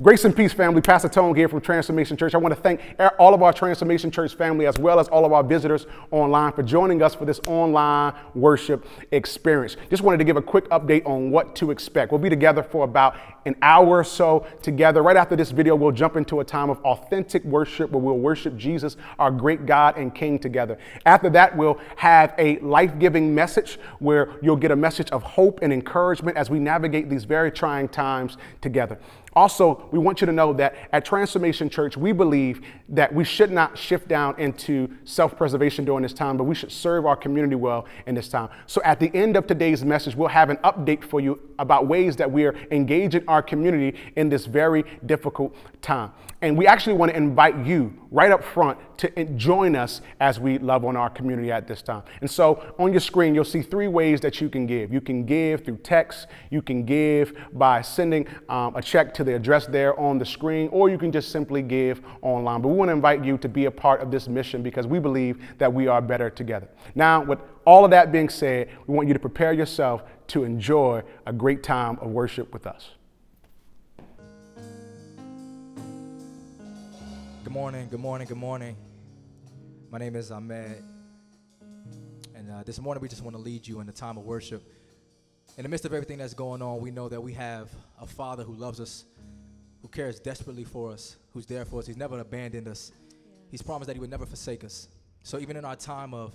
Grace and peace, family. Pastor Tone here from Transformation Church. I want to thank all of our Transformation Church family as well as all of our visitors online for joining us for this online worship experience. Just wanted to give a quick update on what to expect. We'll be together for about an hour or so together. Right after this video, we'll jump into a time of authentic worship where we'll worship Jesus, our great God and King, together. After that, we'll have a life-giving message where you'll get a message of hope and encouragement as we navigate these very trying times together. Also, we want you to know that at Transformation Church, we believe that we should not shift down into self-preservation during this time, but we should serve our community well in this time. So at the end of today's message, we'll have an update for you about ways that we're engaging our community in this very difficult time. And we actually want to invite you right up front to join us as we love on our community at this time. And so on your screen, you'll see three ways that you can give. You can give through text, you can give by sending a check to the address there on the screen, or you can just simply give online. But we want to invite you to be a part of this mission because we believe that we are better together. Now, with all of that being said, we want you to prepare yourself to enjoy a great time of worship with us. Good morning, good morning, good morning. My name is Ahmed, and this morning we just want to lead you in a time of worship. In the midst of everything that's going on, we know that we have a Father who loves us, who cares desperately for us, who's there for us. He's never abandoned us. He's promised that he would never forsake us. So even in our time of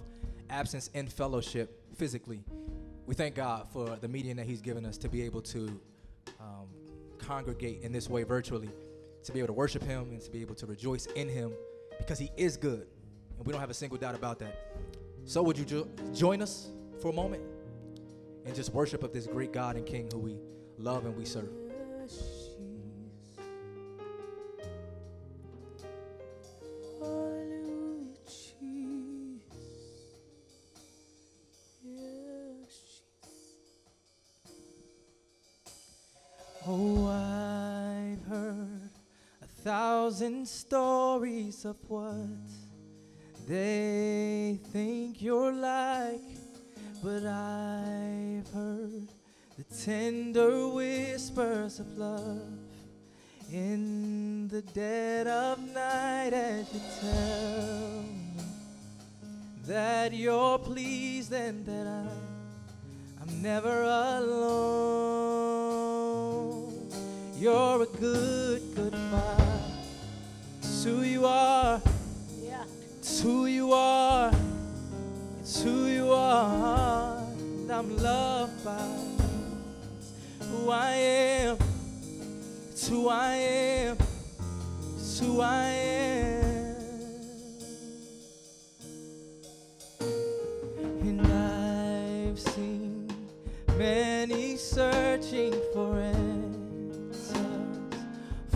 absence in fellowship physically, we thank God for the medium that he's given us to be able to congregate in this way virtually, to be able to worship him and to be able to rejoice in him, because he is good. And we don't have a single doubt about that. So would you join us for a moment and just worship of this great God and King who we love and we serve. Oh, I've heard 1,000 stories of what they think you're like, but I've heard the tender whispers of love in the dead of night as you tell me that you're pleased and that I'm never alone. You're a good Father. It's who you are. Yeah. It's who you are. It's who you are, and I'm loved by who I am. It's who I am. It's who I am. And I've seen many searching for answers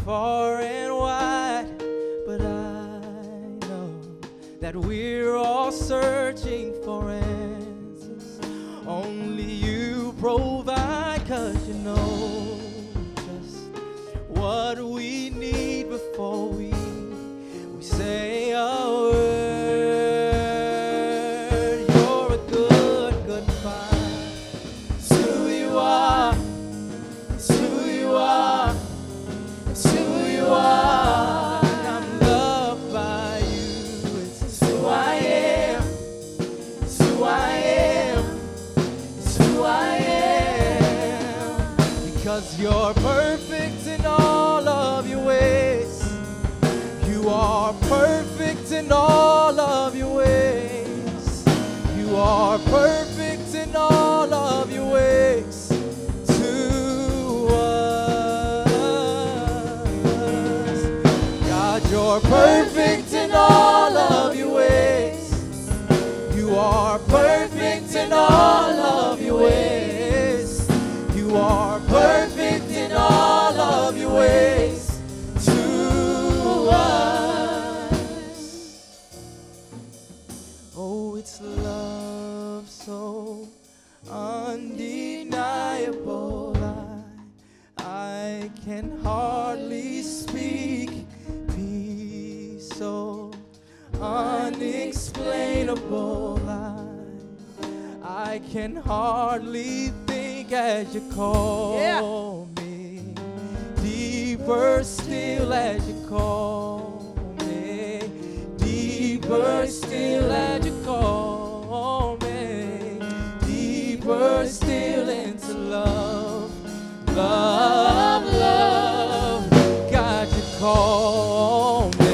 far and wide, but I know that we're all searching for answers. Only you provide, 'cause you know just what we need before we say a word. You're a good Father. It's who you are. It's who you are. It's who you are. You're perfect in all of your ways. You are perfect in all of your ways. You are perfect in all of your ways to us. God, you're perfect in all of your ways. You are perfect in all of your ways. You are perfect all of your ways to us. Oh, it's love so undeniable, I can hardly speak. Peace so unexplainable, I can hardly think as you call me. Deeper still as you call me. Deeper still as you call me. Deeper still into love. Love, love. God, you call me.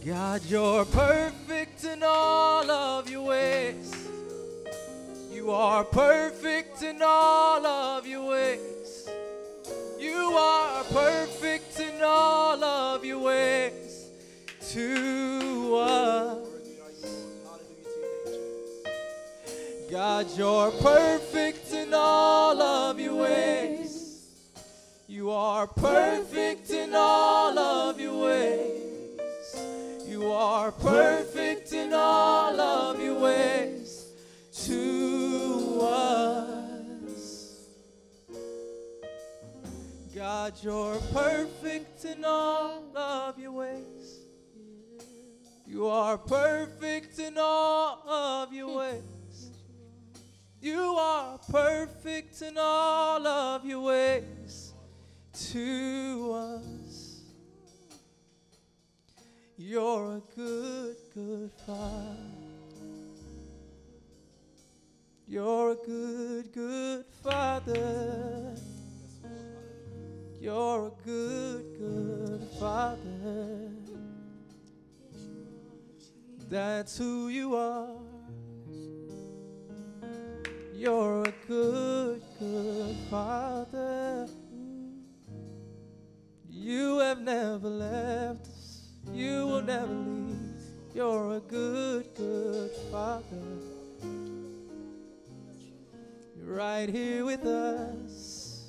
God, you're perfect in all of your ways. You are perfect in all of your ways. You are perfect in all of your ways to us. God, you're perfect in all of your ways. You are perfect in all of your ways. You are perfect in all of your ways to us. You're a good, good Father. You're a good, good Father. You're a good, good Father. That's who you are. You're a good, good Father. You have never left us. You will never leave. You're a good, good Father. You're right here with us.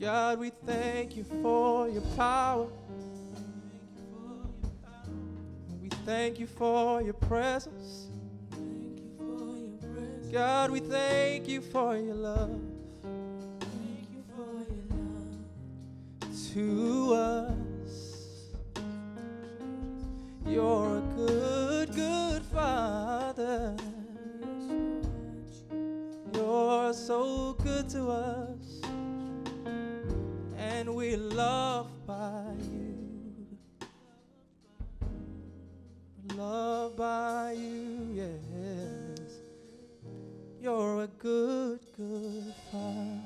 God, we thank you for your power. We thank you for your presence. God, we thank you for your love. Thank you for your love to us. You're a good, good Father. You're so good to us, and we love by you. Love by you, yeah. You're a good, good Father.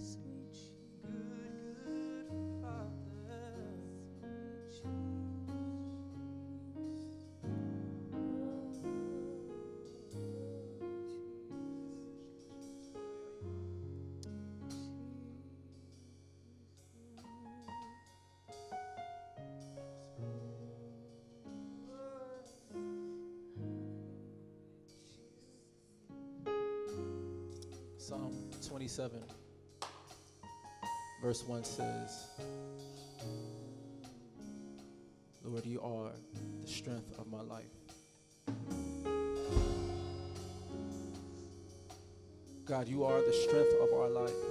Sweet, good, good Father. Psalm 27, verse 1 says, Lord, you are the strength of my life. God, you are the strength of our life.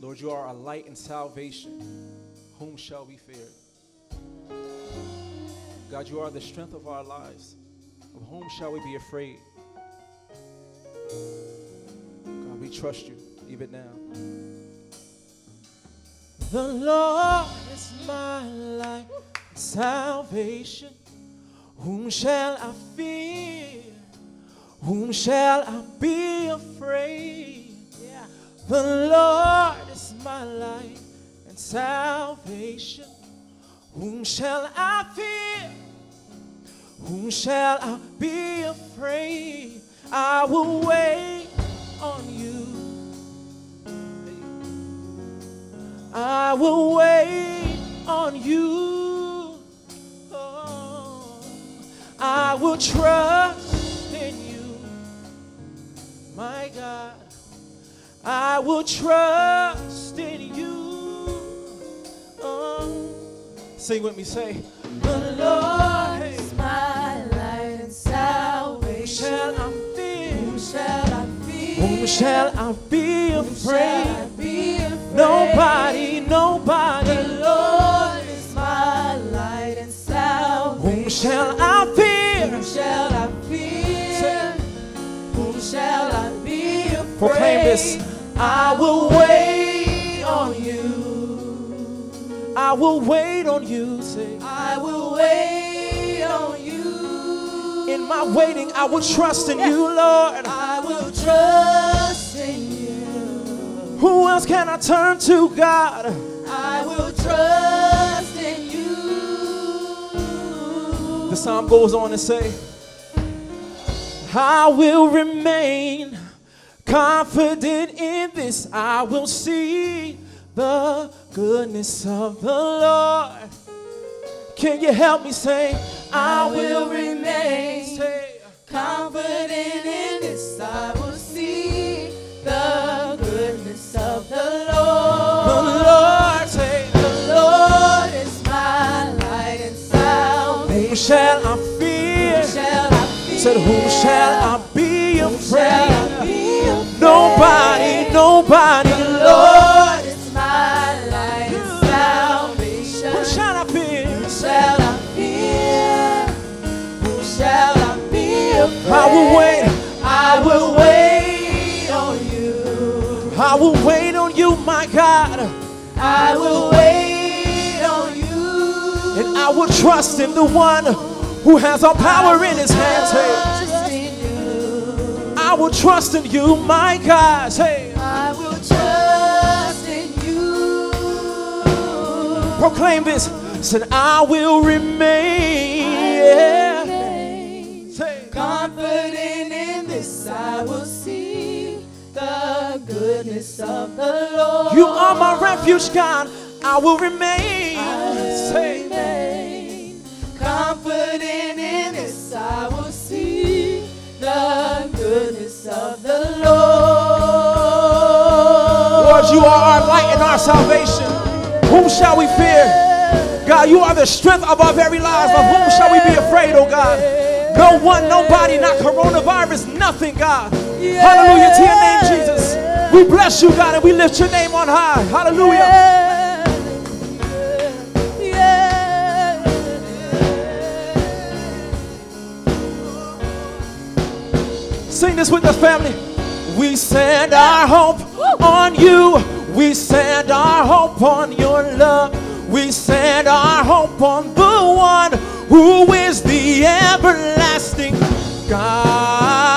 Lord, you are a light and salvation. Whom shall we fear? God, you are the strength of our lives. Of whom shall we be afraid? God, we trust you even now. The Lord is my light, salvation. Whom shall I fear? Whom shall I be afraid? Yeah. The Lord is my light and salvation. Whom shall I fear? Whom shall I be afraid? I will wait on you. I will wait on you. Oh, I will trust in you, my God. I will trust in you. Oh. Sing with me, say, the Lord is my light and salvation. Whom shall I fear? Whom shall I fear? Whom shall I be afraid? Nobody, nobody. The Lord is my light and salvation. Whom shall I fear? Whom shall I fear? Whom shall I be afraid? Proclaim this. I will wait on you. I will wait on you. Say, I will wait on you. In my waiting, I will trust in you, Lord. I will trust in you. Who else can I turn to, God? I will trust in you. The psalm goes on and say, I will remain confident in this. I will see the goodness of the Lord. Can you help me say, I will remain confident in this. I will see the goodness of the Lord, say, the Lord is my light and salvation. Whom shall I fear? Whom shall I fear? Said, whom shall I be afraid? Nobody, nobody. The Lord is my light and salvation. Whom shall I fear? Whom shall I fear? Whom shall I be afraid? I will wait. I will wait. I will wait on you, my God. I will wait on you. And I will trust in the one who has all power in his hands. Hey. I will trust in you, my God. Hey. I will trust in you. Proclaim this. Said, I will remain. I will remain. Hey. Confident in this, I will see the goodness of the Lord. You are my refuge, God. I will remain. I will remain confident in this. I will see the goodness of the Lord. Lord, you are our light and our salvation. Whom shall we fear? God, you are the strength of our very lives. Of whom shall we be afraid, oh God? No one, nobody, not coronavirus, nothing, God. Yeah. Hallelujah to your name, Jesus. We bless you, God, and we lift your name on high. Hallelujah. Yeah. Yeah. Sing this with us, family. We send our hope on you. We send our hope on your love. We send our hope on the one who is the everlasting God.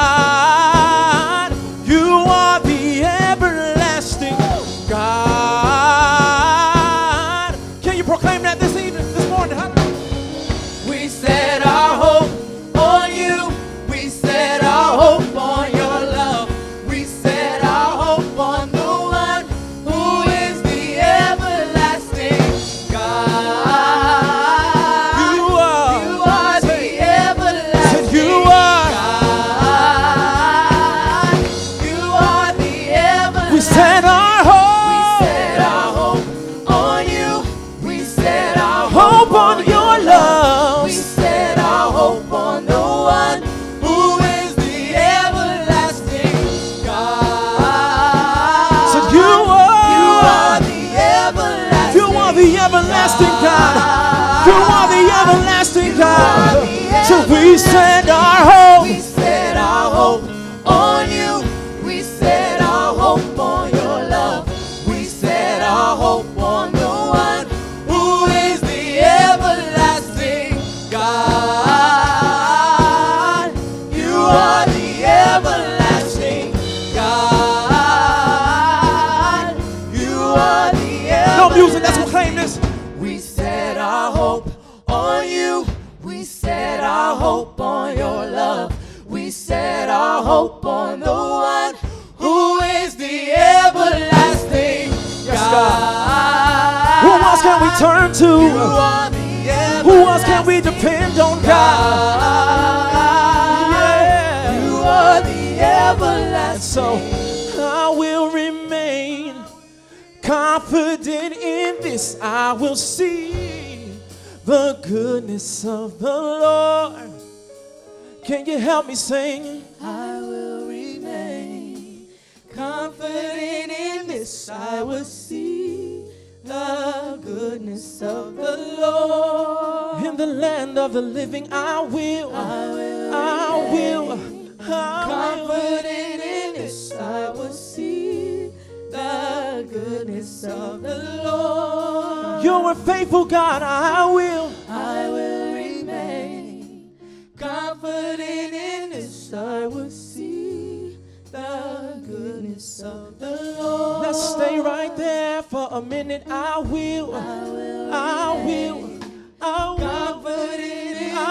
So we send our hope. We set our hope on you. We set our hope on your love. We set our hope on the one who is the everlasting God. You are the everlasting God. hope on your love. We set our hope on the one who is the everlasting God. Who else can we turn to? Who else can we depend on, God? Yeah. You are the everlasting God. So I will remain confident in this. I will see the goodness of the Lord. Can you help me sing? I will remain confident in this. I will see the goodness of the Lord. In the land of the living, I will. I will confident in this. I will see the goodness of the Lord. You're a faithful God. I will remain confident in this. I will see the goodness of the Lord. Let's stay right there for a minute. I will confident in this.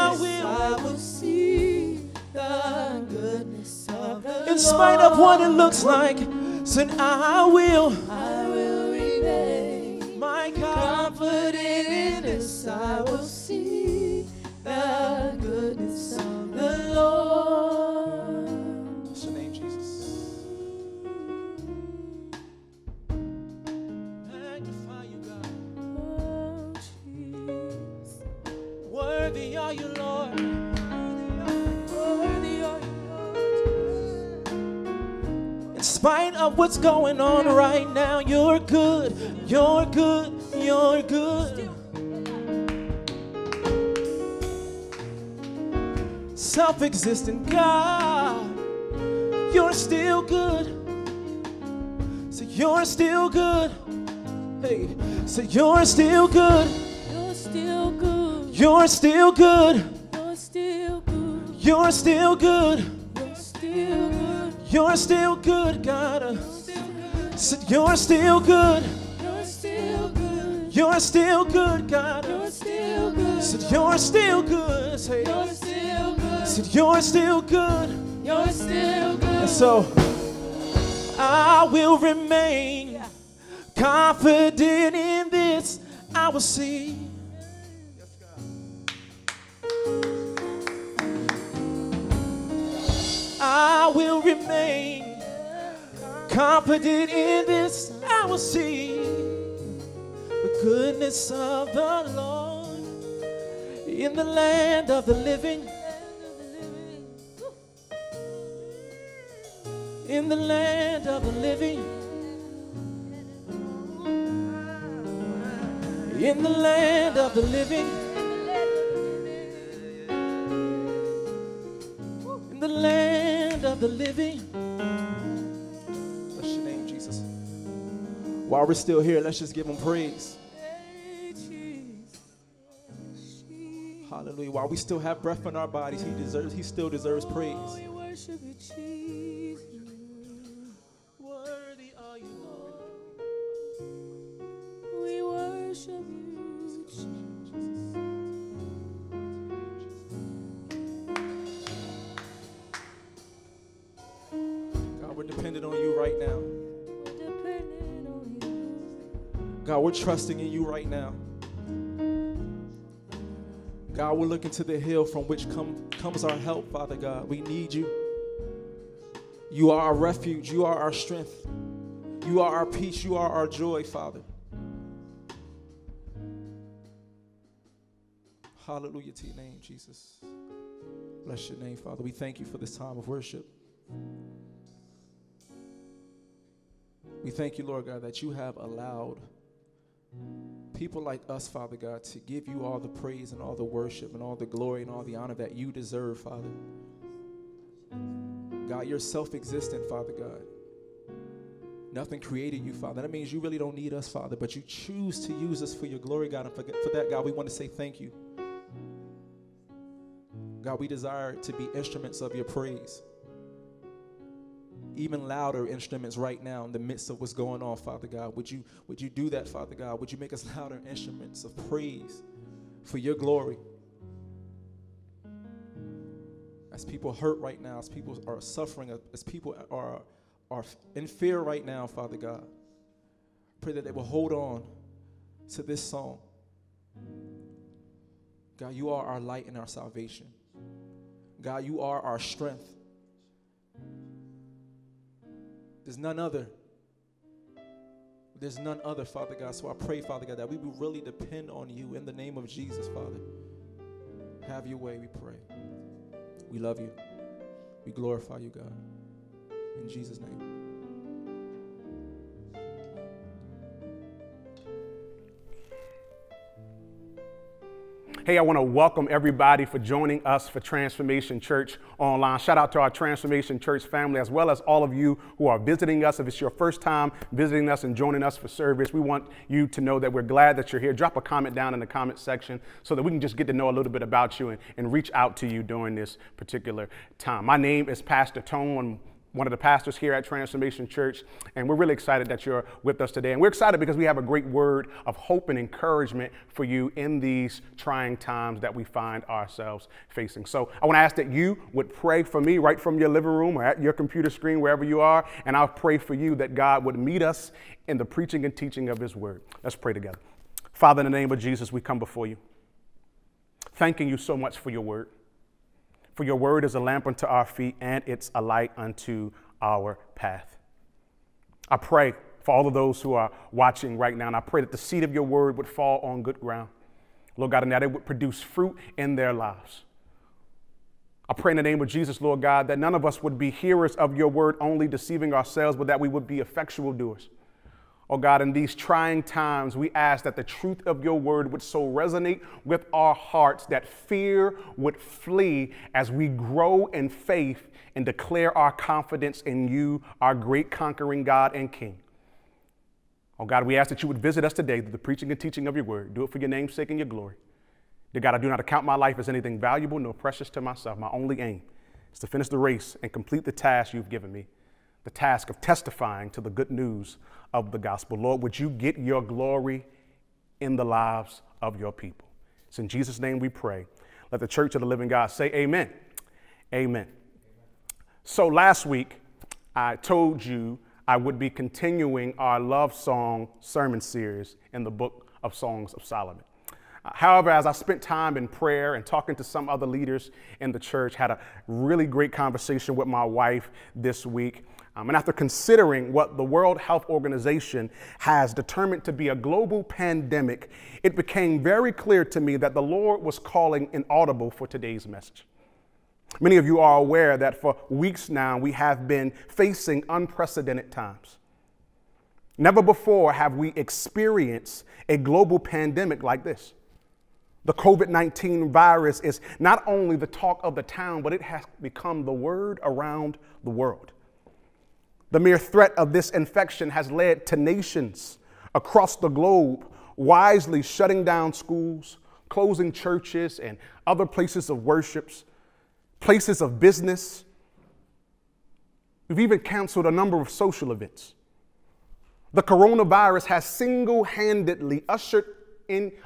I will see the goodness of the Lord. In spite of what it looks like, said I will remain. My God, confident in this, I will see the goodness of the Lord. What's your name, Jesus? Magnify you, God. Oh, Jesus. Worthy are you, Lord. In spite of what's going on right now, you're good, you're good, you're good. Self-existent God, you're still good. So you're still good. Hey, so you're still good. You're still good. You're still good. You're still good. You're still good. You're still good. You're still good, God. So you're still good. You're still good. You're still good, God. You're still good. So you're still good. Say, you're still good. So you're still good. You're still good. And so I will remain confident in this. I will see. I will remain confident in this. I will see the goodness of the Lord in the land of the living. In the land of the living. In the land of the living. The land of the living. Bless your name, Jesus. While we're still here, let's just give him praise. Hallelujah. While we still have breath in our bodies, he still deserves praise. Worthy are you, Lord. We worship you, Jesus. We're dependent on you right now. God, we're trusting in you right now. God, we're looking to the hill from which comes our help, Father God. We need you. You are our refuge. You are our strength. You are our peace. You are our joy, Father. Hallelujah to your name, Jesus. Bless your name, Father. We thank you for this time of worship. We thank you, Lord God, that you have allowed people like us, Father God, to give you all the praise and all the worship and all the glory and all the honor that you deserve, Father. God, you're self-existent, Father God. Nothing created you, Father. That means you really don't need us, Father, but you choose to use us for your glory, God. And for that, God, we want to say thank you. God, we desire to be instruments of your praise. Even louder instruments right now in the midst of what's going on, Father God. Would you do that, Father God? Would you make us louder instruments of praise for your glory? as people hurt right now, as people are suffering, as people are in fear right now, Father God, pray that they will hold on to this song. God, you are our light and our salvation. God, you are our strength. There's none other. There's none other, Father God. So I pray, Father God, that we will really depend on you in the name of Jesus, Father. Have your way, we pray. We love you. We glorify you, God. In Jesus' name. Hey, I want to welcome everybody for joining us for Transformation Church Online. Shout out to our Transformation Church family, as well as all of you who are visiting us. If it's your first time visiting us and joining us for service, we want you to know that we're glad that you're here. Drop a comment down in the comment section so that we can just get to know a little bit about you and reach out to you during this particular time. My name is Pastor Tone, one of the pastors here at Transformation Church, and we're really excited that you're with us today. And we're excited because we have a great word of hope and encouragement for you in these trying times that we find ourselves facing. So I want to ask that you would pray for me right from your living room or at your computer screen, wherever you are, and I'll pray for you that God would meet us in the preaching and teaching of his word. Let's pray together. Father, in the name of Jesus, we come before you, thanking you so much for your word. For your word is a lamp unto our feet and it's a light unto our path. I pray for all of those who are watching right now, and I pray that the seed of your word would fall on good ground, Lord God, and that it would produce fruit in their lives. I pray in the name of Jesus, Lord God, that none of us would be hearers of your word only, deceiving ourselves, but that we would be effectual doers. Oh God, in these trying times, we ask that the truth of your word would so resonate with our hearts that fear would flee as we grow in faith and declare our confidence in you, our great conquering God and King. Oh God, we ask that you would visit us today through the preaching and teaching of your word. Do it for your name's sake and your glory. Dear God, I do not account my life as anything valuable nor precious to myself. My only aim is to finish the race and complete the task you've given me, the task of testifying to the good news of the gospel. Lord, would you get your glory in the lives of your people? It's in Jesus' name we pray. Let the church of the living God say amen. Amen. So last week, I told you I would be continuing our love song sermon series in the book of Songs of Solomon. However, as I spent time in prayer and talking to some other leaders in the church, had a really great conversation with my wife this week. And after considering what the World Health Organization has determined to be a global pandemic, it became very clear to me that the Lord was calling an audible for today's message. Many of you are aware that for weeks now, we have been facing unprecedented times. Never before have we experienced a global pandemic like this. The COVID-19 virus is not only the talk of the town, but it has become the word around the world. The mere threat of this infection has led to nations across the globe wisely shutting down schools, closing churches and other places of worship, places of business. We've even canceled a number of social events. The coronavirus has single-handedly ushered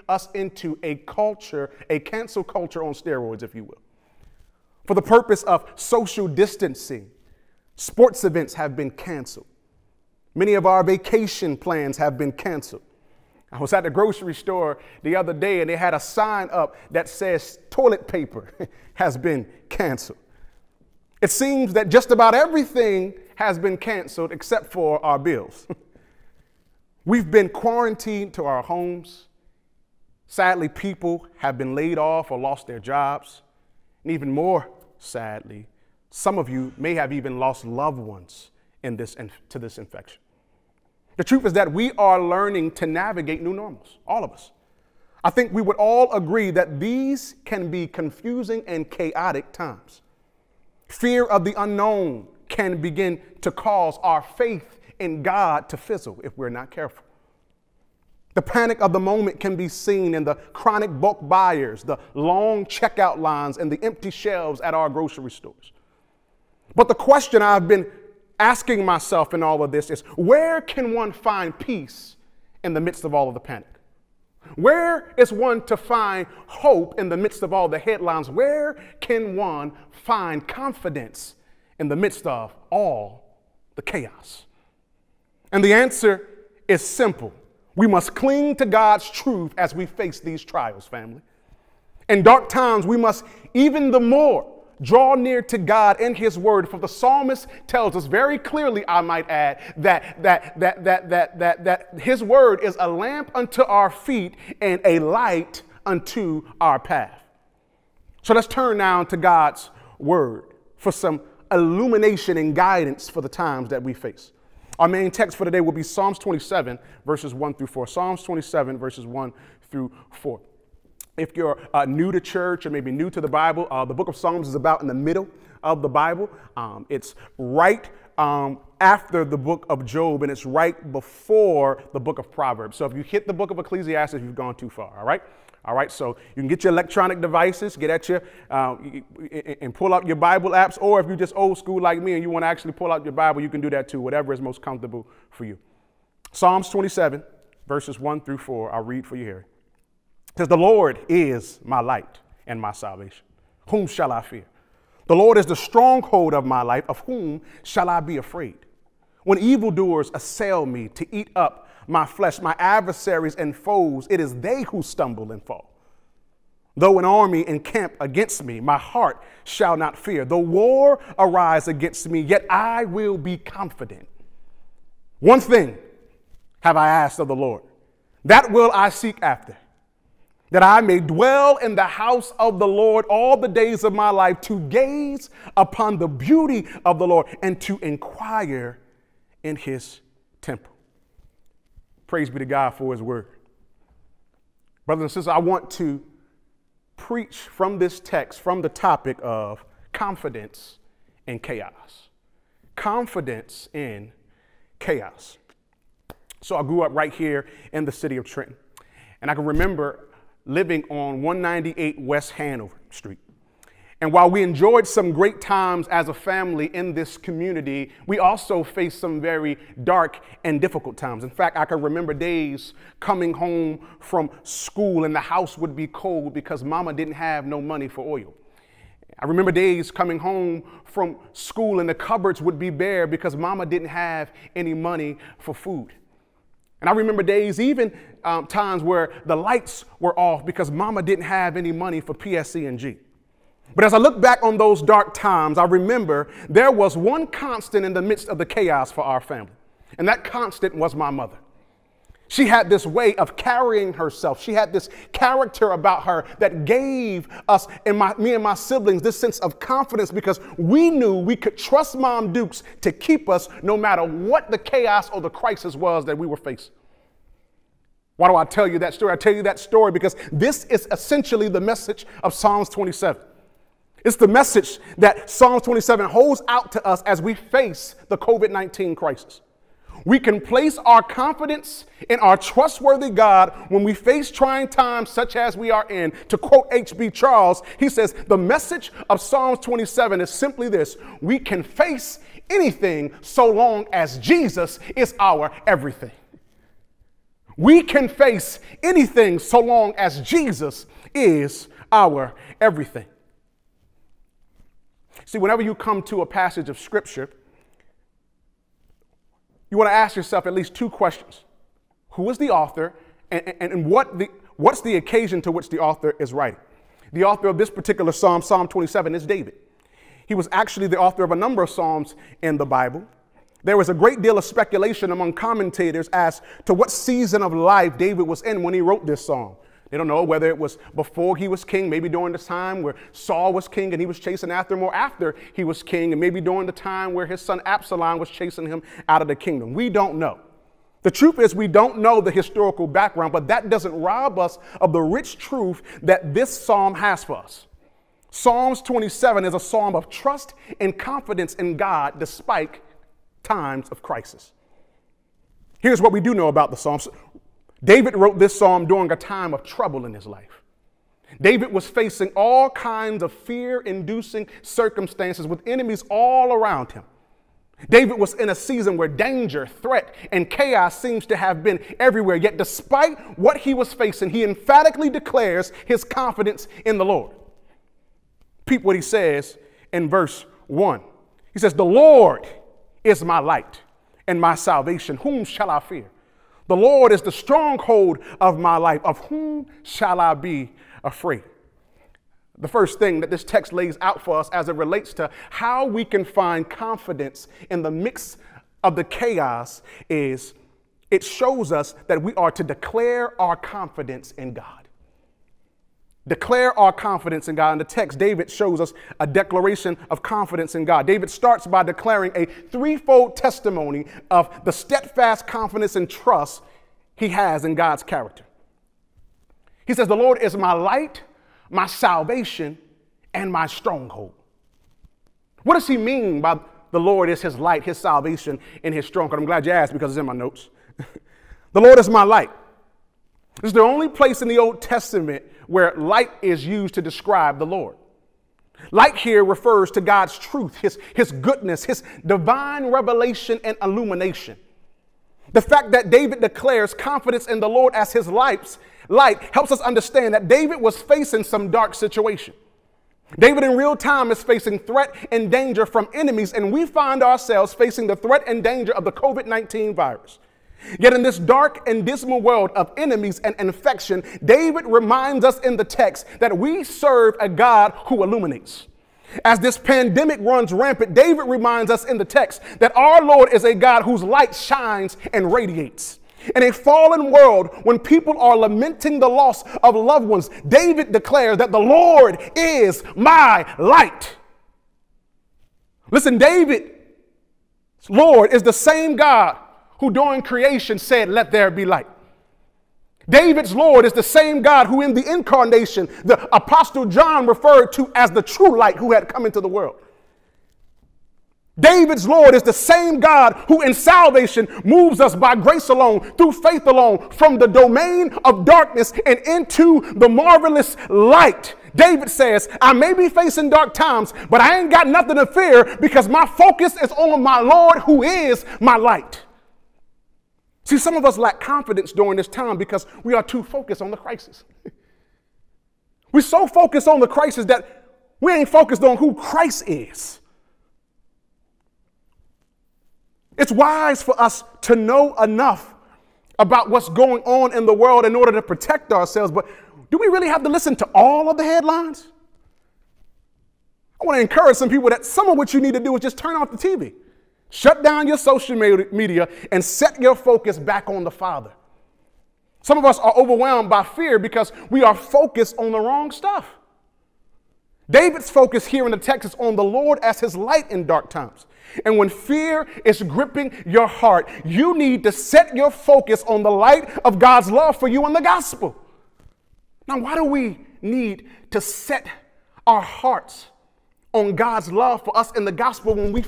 us into a culture, a cancel culture on steroids, if you will. For the purpose of social distancing, sports events have been canceled. Many of our vacation plans have been canceled. I was at the grocery store the other day and they had a sign up that says toilet paper has been canceled. It seems that just about everything has been canceled except for our bills. We've been quarantined to our homes. Sadly, people have been laid off or lost their jobs. And even more sadly, some of you may have even lost loved ones to this infection. The truth is that we are learning to navigate new normals, all of us. I think we would all agree that these can be confusing and chaotic times. Fear of the unknown can begin to cause our faith in God to fizzle if we're not careful. The panic of the moment can be seen in the chronic bulk buyers, the long checkout lines, and the empty shelves at our grocery stores. But the question I've been asking myself in all of this is, where can one find peace in the midst of all of the panic? Where is one to find hope in the midst of all the headlines? Where can one find confidence in the midst of all the chaos? And the answer is simple. We must cling to God's truth as we face these trials, family. In dark times, we must even the more draw near to God and his word, for the psalmist tells us very clearly, I might add, that his word is a lamp unto our feet and a light unto our path. So let's turn now to God's word for some illumination and guidance for the times that we face. Our main text for today will be Psalms 27, verses 1 through 4. Psalms 27, verses 1 through 4. If you're new to church or maybe new to the Bible, the book of Psalms is about in the middle of the Bible. It's right after the book of Job, and it's right before the book of Proverbs. So if you hit the book of Ecclesiastes, you've gone too far, all right? All right, so you can get your electronic devices, get at your, and pull out your Bible apps, or if you're just old school like me and you want to actually pull out your Bible, you can do that too, whatever is most comfortable for you. Psalms 27, verses 1 through 4, I'll read for you here. It says, the Lord is my light and my salvation. Whom shall I fear? The Lord is the stronghold of my life. Of whom shall I be afraid? When evildoers assail me to eat up my flesh, my adversaries and foes, it is they who stumble and fall. Though an army encamp against me, my heart shall not fear. Though war arise against me, yet I will be confident. One thing have I asked of the Lord, that will I seek after, that I may dwell in the house of the Lord all the days of my life, to gaze upon the beauty of the Lord and to inquire in his temple. Praise be to God for his word. Brothers and sisters, I want to preach from this text, from the topic of confidence in chaos. Confidence in chaos. So I grew up right here in the city of Trenton, and I can remember living on 198 West Hanover Street. And while we enjoyed some great times as a family in this community, we also faced some very dark and difficult times. In fact, I can remember days coming home from school and the house would be cold because mama didn't have no money for oil. I remember days coming home from school and the cupboards would be bare because mama didn't have any money for food. And I remember days, even times where the lights were off because mama didn't have any money for PSC and G. But as I look back on those dark times, I remember there was one constant in the midst of the chaos for our family. And that constant was my mother. She had this way of carrying herself. She had this character about her that gave us and me and my siblings this sense of confidence, because we knew we could trust Mom Dukes to keep us no matter what the chaos or the crisis was that we were facing. Why do I tell you that story? I tell you that story because this is essentially the message of Psalms 27. It's the message that Psalms 27 holds out to us as we face the COVID-19 crisis. We can place our confidence in our trustworthy God when we face trying times such as we are in. To quote H.B. Charles, he says, the message of Psalms 27 is simply this: we can face anything so long as Jesus is our everything. We can face anything so long as Jesus is our everything. See, whenever you come to a passage of Scripture, you want to ask yourself at least two questions. Who is the author, and what's the occasion to which the author is writing? The author of this particular psalm, Psalm 27, is David. He was actually the author of a number of psalms in the Bible. There was a great deal of speculation among commentators as to what season of life David was in when he wrote this psalm. They don't know whether it was before he was king, maybe during the time where Saul was king and he was chasing after him, or after he was king and maybe during the time where his son Absalom was chasing him out of the kingdom. We don't know. The truth is, we don't know the historical background, but that doesn't rob us of the rich truth that this psalm has for us. Psalms 27 is a psalm of trust and confidence in God despite times of crisis. Here's what we do know about the psalms. David wrote this psalm during a time of trouble in his life. David was facing all kinds of fear-inducing circumstances with enemies all around him. David was in a season where danger, threat, and chaos seems to have been everywhere. Yet despite what he was facing, he emphatically declares his confidence in the Lord. Peep what he says in verse 1. He says, "The Lord is my light and my salvation. Whom shall I fear? The Lord is the stronghold of my life. Of whom shall I be afraid?" The first thing that this text lays out for us as it relates to how we can find confidence in the midst of the chaos is it shows us that we are to declare our confidence in God. Declare our confidence in God. In the text, David shows us a declaration of confidence in God. David starts by declaring a threefold testimony of the steadfast confidence and trust he has in God's character. He says, "The Lord is my light, my salvation, and my stronghold." What does he mean by the Lord is his light, his salvation, and his stronghold? I'm glad you asked because it's in my notes. The Lord is my light. This is the only place in the Old Testament where light is used to describe the Lord. Light here refers to God's truth, his goodness, his divine revelation and illumination. The fact that David declares confidence in the Lord as his life's light helps us understand that David was facing some dark situation. David in real time is facing threat and danger from enemies, and we find ourselves facing the threat and danger of the COVID-19 virus. Yet in this dark and dismal world of enemies and infection, David reminds us in the text that we serve a God who illuminates. As this pandemic runs rampant, David reminds us in the text that our Lord is a God whose light shines and radiates. In a fallen world, when people are lamenting the loss of loved ones, David declares that the Lord is my light. Listen, David's Lord is the same God who during creation said, "Let there be light." David's Lord is the same God who in the incarnation, the Apostle John referred to as the true light who had come into the world. David's Lord is the same God who in salvation moves us by grace alone, through faith alone, from the domain of darkness and into the marvelous light. David says, "I may be facing dark times, but I ain't got nothing to fear because my focus is on my Lord who is my light." See, some of us lack confidence during this time because we are too focused on the crisis. We're so focused on the crisis that we ain't focused on who Christ is. It's wise for us to know enough about what's going on in the world in order to protect ourselves, but do we really have to listen to all of the headlines? I want to encourage some people that some of what you need to do is just turn off the TV. Shut down your social media and set your focus back on the Father. Some of us are overwhelmed by fear because we are focused on the wrong stuff. David's focus here in the text is on the Lord as his light in dark times. And when fear is gripping your heart, you need to set your focus on the light of God's love for you in the gospel. Now, why do we need to set our hearts on God's love for us in the gospel when we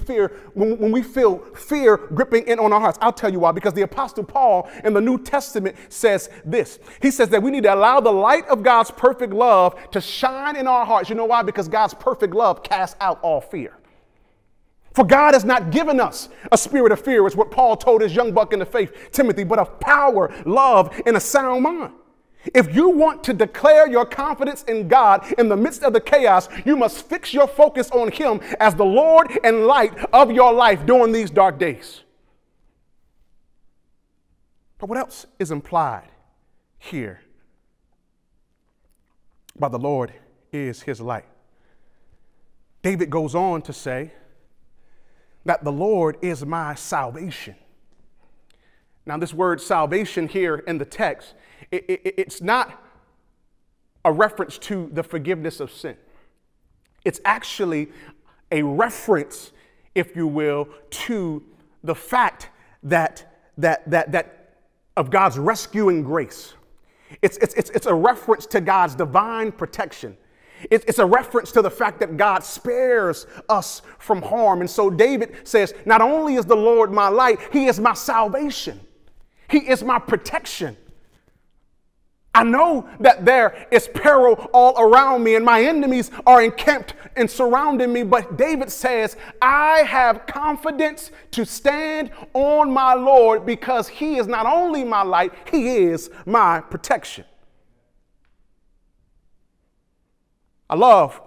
feel fear gripping in on our hearts? I'll tell you why, because the Apostle Paul in the New Testament says this. He says that we need to allow the light of God's perfect love to shine in our hearts. You know why? Because God's perfect love casts out all fear. For God has not given us a spirit of fear, is what Paul told his young buck in the faith, Timothy, but of power, love, and a sound mind. If you want to declare your confidence in God in the midst of the chaos, you must fix your focus on him as the Lord and light of your life during these dark days. But what else is implied here by the Lord is his light? David goes on to say that the Lord is my salvation. Now, this word salvation here in the text, it's not a reference to the forgiveness of sin. It's actually a reference, if you will, to the fact that of God's rescuing grace. It's a reference to God's divine protection. It's a reference to the fact that God spares us from harm. And so David says, not only is the Lord my light, he is my salvation. He is my protection. I know that there is peril all around me and my enemies are encamped and surrounding me. But David says, I have confidence to stand on my Lord because he is not only my light, he is my protection. I love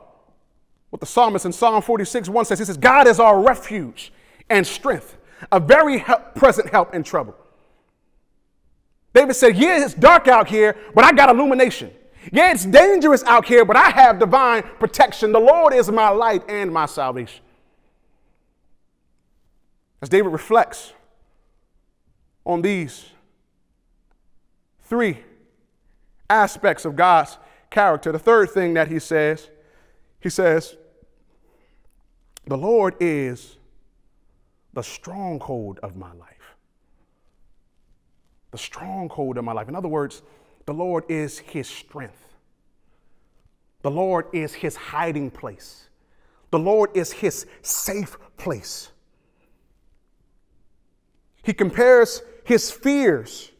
what the psalmist in Psalm 46:1 says. He says, God is our refuge and strength, a very present help in trouble. David said, yeah, it's dark out here, but I got illumination. Yeah, it's dangerous out here, but I have divine protection. The Lord is my light and my salvation. As David reflects on these three aspects of God's character, the third thing that he says, the Lord is the stronghold of my life. The stronghold of my life. In other words, the Lord is his strength. The Lord is his hiding place. The Lord is his safe place. He compares his fears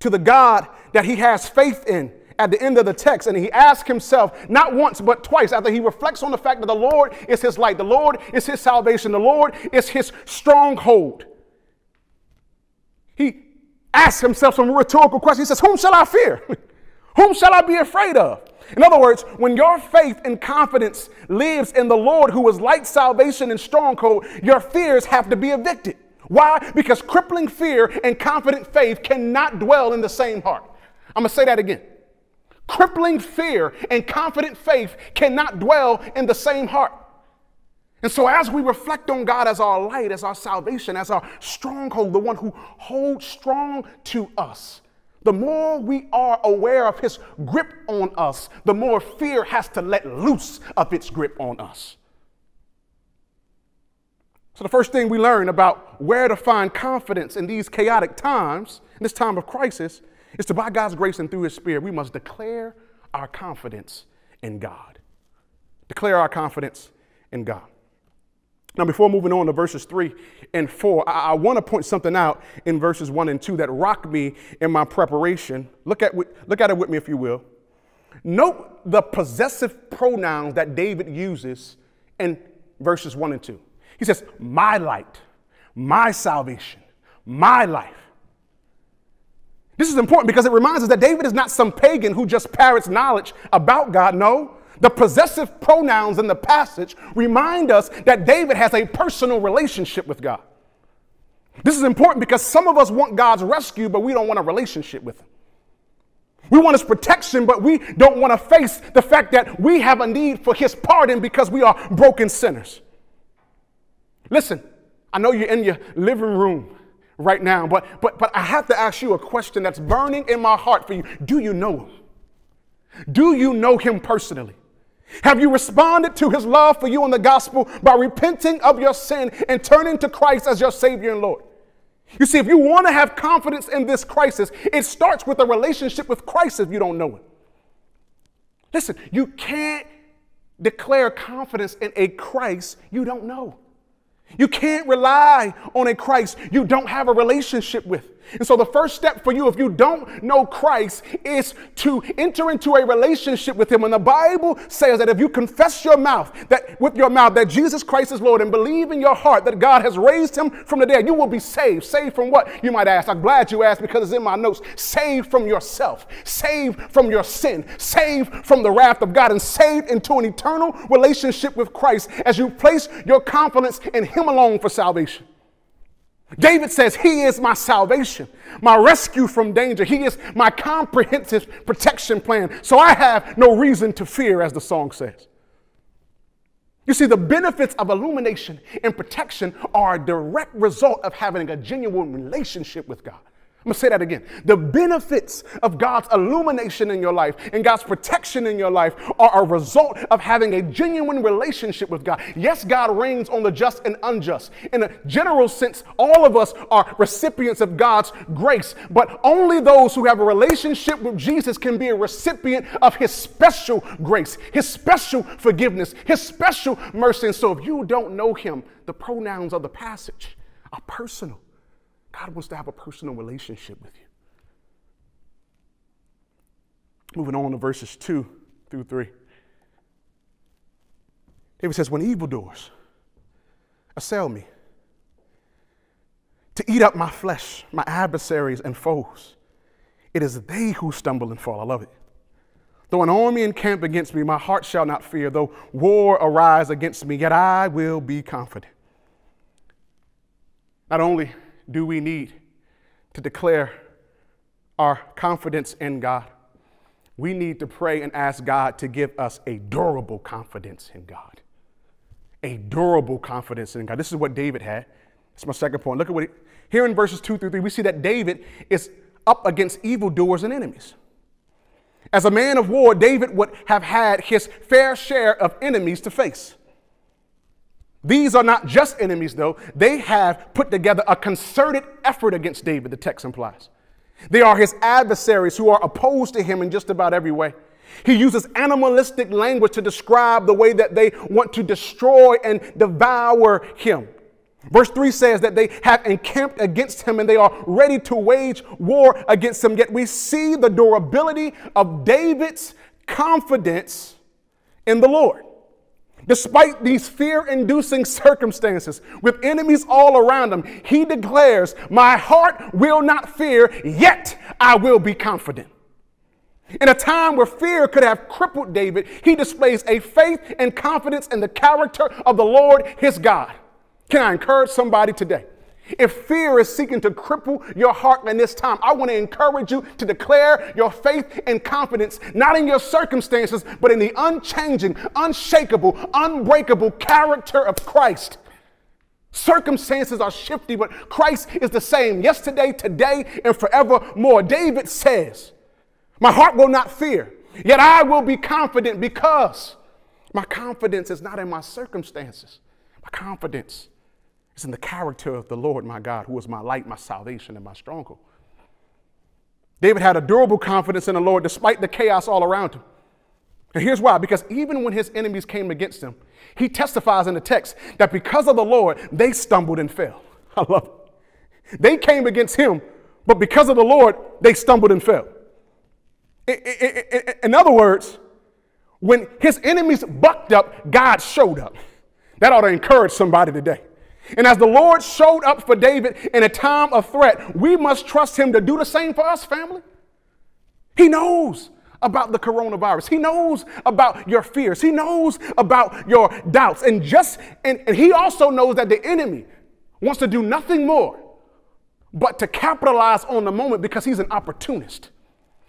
to the God that he has faith in at the end of the text. And he asks himself not once, but twice after he reflects on the fact that the Lord is his light. The Lord is his salvation. The Lord is his stronghold. He asks himself some rhetorical questions. He says, whom shall I fear? Whom shall I be afraid of? In other words, when your faith and confidence lives in the Lord who is light, salvation, and stronghold, your fears have to be evicted. Why? Because crippling fear and confident faith cannot dwell in the same heart. I'm going to say that again. Crippling fear and confident faith cannot dwell in the same heart. And so as we reflect on God as our light, as our salvation, as our stronghold, the one who holds strong to us, the more we are aware of his grip on us, the more fear has to let loose of its grip on us. So the first thing we learn about where to find confidence in these chaotic times, in this time of crisis, is to, by God's grace and through his Spirit, we must declare our confidence in God. Declare our confidence in God. Now, before moving on to verses 3 and 4, I want to point something out in verses 1 and 2 that rocked me in my preparation. Look at it with me, if you will. Note the possessive pronouns that David uses in verses 1 and 2. He says, my light, my salvation, my life. This is important because it reminds us that David is not some pagan who just parrots knowledge about God. No. The possessive pronouns in the passage remind us that David has a personal relationship with God. This is important because some of us want God's rescue, but we don't want a relationship with him. We want his protection, but we don't want to face the fact that we have a need for his pardon because we are broken sinners. Listen, I know you're in your living room right now, but I have to ask you a question that's burning in my heart for you. Do you know him? Do you know him personally? Have you responded to his love for you in the gospel by repenting of your sin and turning to Christ as your Savior and Lord? You see, if you want to have confidence in this crisis, it starts with a relationship with Christ if you don't know him. Listen, you can't declare confidence in a Christ you don't know. You can't rely on a Christ you don't have a relationship with. And so the first step for you, if you don't know Christ, is to enter into a relationship with him. And the Bible says that if you confess your mouth, that with your mouth that Jesus Christ is Lord and believe in your heart that God has raised him from the dead, you will be saved. Saved from what? You might ask. I'm glad you asked because it's in my notes. Saved from yourself. Saved from your sin. Saved from the wrath of God and saved into an eternal relationship with Christ as you place your confidence in him alone for salvation. David says, he is my salvation, my rescue from danger. He is my comprehensive protection plan. So I have no reason to fear, as the song says. You see, the benefits of illumination and protection are a direct result of having a genuine relationship with God. I'm going to say that again. The benefits of God's illumination in your life and God's protection in your life are a result of having a genuine relationship with God. Yes, God reigns on the just and unjust. In a general sense, all of us are recipients of God's grace, but only those who have a relationship with Jesus can be a recipient of his special grace, his special forgiveness, his special mercy. And so if you don't know him, the pronouns of the passage are personal. God wants to have a personal relationship with you. Moving on to verses 2 through 3. It says, when evildoers assail me, to eat up my flesh, my adversaries and foes, it is they who stumble and fall. I love it. Though an army encamp against me, my heart shall not fear. Though war arise against me, yet I will be confident. Not only do we need to declare our confidence in God, we need to pray and ask God to give us a durable confidence in God. A durable confidence in God. This is what David had. That's my second point. Look at what here in verses 2 through 3, we see that David is up against evildoers and enemies. As a man of war, David would have had his fair share of enemies to face. These are not just enemies, though. They have put together a concerted effort against David, the text implies. They are his adversaries who are opposed to him in just about every way. He uses animalistic language to describe the way that they want to destroy and devour him. Verse 3 says that they have encamped against him and they are ready to wage war against him. Yet we see the durability of David's confidence in the Lord. Despite these fear-inducing circumstances, with enemies all around him, he declares, my heart will not fear, yet I will be confident. In a time where fear could have crippled David, he displays a faith and confidence in the character of the Lord, his God. Can I encourage somebody today? If fear is seeking to cripple your heart in this time, I want to encourage you to declare your faith and confidence, not in your circumstances, but in the unchanging, unshakable, unbreakable character of Christ. Circumstances are shifty, but Christ is the same yesterday, today, and forevermore. David says, my heart will not fear, yet I will be confident because my confidence is not in my circumstances. My confidence is in the character of the Lord, my God, who is my light, my salvation, and my stronghold. David had a durable confidence in the Lord despite the chaos all around him. And here's why. Because even when his enemies came against him, he testifies in the text that because of the Lord, they stumbled and fell. I love it. They came against him, but because of the Lord, they stumbled and fell. In other words, when his enemies bucked up, God showed up. That ought to encourage somebody today. And as the Lord showed up for David in a time of threat, we must trust him to do the same for us, family. He knows about the coronavirus. He knows about your fears. He knows about your doubts. And he also knows that the enemy wants to do nothing more but to capitalize on the moment because he's an opportunist.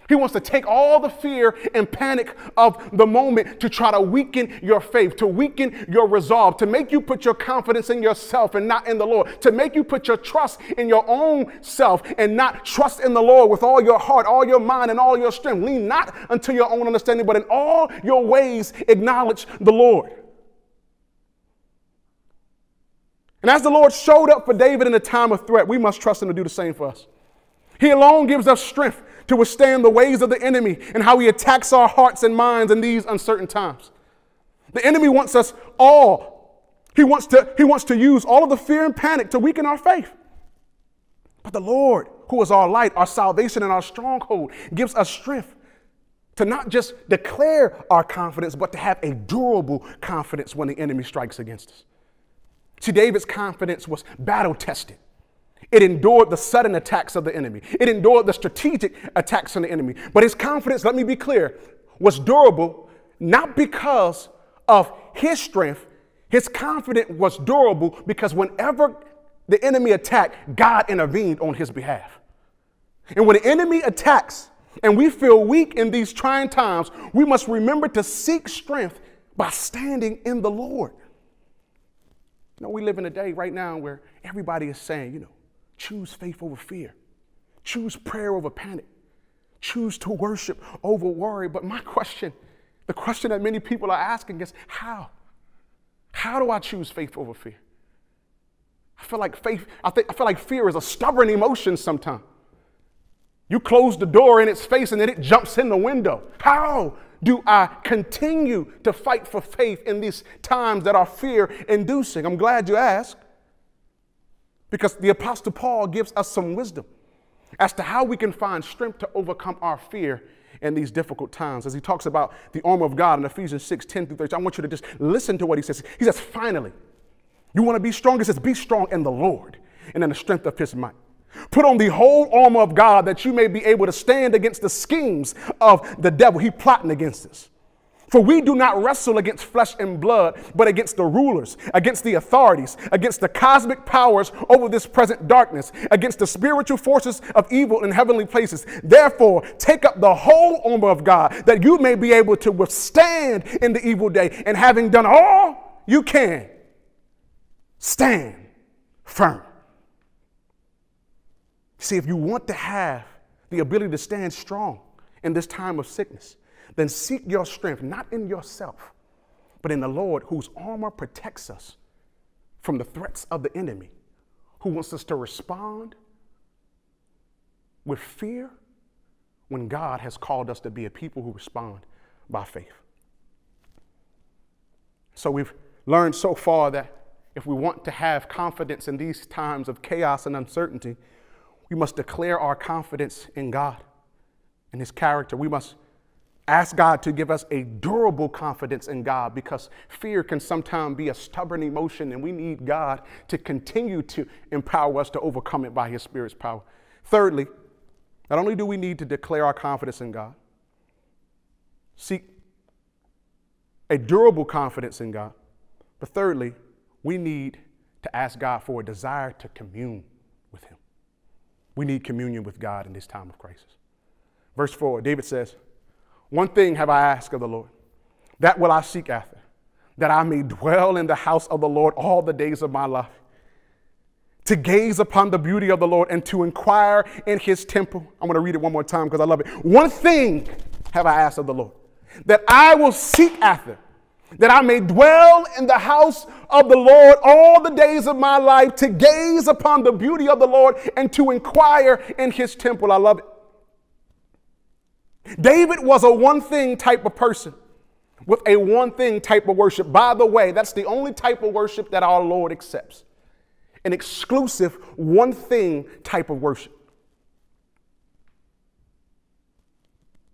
He wants to take all the fear and panic of the moment to try to weaken your faith, to weaken your resolve, to make you put your confidence in yourself and not in the Lord, to make you put your trust in your own self and not trust in the Lord with all your heart, all your mind, and all your strength. Lean not unto your own understanding, but in all your ways acknowledge the Lord. And as the Lord showed up for David in a time of threat, we must trust him to do the same for us. He alone gives us strength to withstand the ways of the enemy and how he attacks our hearts and minds in these uncertain times. The enemy wants us all. He wants to use all of the fear and panic to weaken our faith. But the Lord, who is our light, our salvation, and our stronghold, gives us strength to not just declare our confidence, but to have a durable confidence when the enemy strikes against us. See, David's confidence was battle-tested. It endured the sudden attacks of the enemy. It endured the strategic attacks on the enemy. But his confidence, let me be clear, was durable not because of his strength. His confidence was durable because whenever the enemy attacked, God intervened on his behalf. And when the enemy attacks and we feel weak in these trying times, we must remember to seek strength by standing in the Lord. You know, we live in a day right now where everybody is saying, choose faith over fear. Choose prayer over panic. Choose to worship over worry. But my question, the question that many people are asking is how? How do I choose faith over fear? I feel like fear is a stubborn emotion sometimes. You close the door in its face and then it jumps in the window. How do I continue to fight for faith in these times that are fear-inducing? I'm glad you asked. Because the Apostle Paul gives us some wisdom as to how we can find strength to overcome our fear in these difficult times. As he talks about the armor of God in Ephesians 6:10-13, I want you to just listen to what he says. He says, finally, you want to be strong? He says, be strong in the Lord and in the strength of his might. Put on the whole armor of God that you may be able to stand against the schemes of the devil. He's plotting against us. For we do not wrestle against flesh and blood, but against the rulers, against the authorities, against the cosmic powers over this present darkness, against the spiritual forces of evil in heavenly places. Therefore, take up the whole armor of God, that you may be able to withstand in the evil day. And having done all you can, stand firm. See, if you want to have the ability to stand strong in this time of sickness, then seek your strength, not in yourself, but in the Lord, whose armor protects us from the threats of the enemy, who wants us to respond with fear when God has called us to be a people who respond by faith. So we've learned so far that if we want to have confidence in these times of chaos and uncertainty, we must declare our confidence in God and his character. We must ask God to give us a durable confidence in God, because fear can sometimes be a stubborn emotion, and we need God to continue to empower us to overcome it by his Spirit's power. Thirdly, not only do we need to declare our confidence in God, seek a durable confidence in God, but thirdly, we need to ask God for a desire to commune with him. We need communion with God in this time of crisis. Verse 4, David says, "One thing have I asked of the Lord, that will I seek after, that I may dwell in the house of the Lord all the days of my life, to gaze upon the beauty of the Lord and to inquire in his temple." I'm going to read it one more time because I love it. "One thing have I asked of the Lord, that I will seek after, that I may dwell in the house of the Lord all the days of my life, to gaze upon the beauty of the Lord and to inquire in his temple." I love it. David was a one thing type of person with a one thing type of worship. By the way, that's the only type of worship that our Lord accepts. An exclusive one thing type of worship.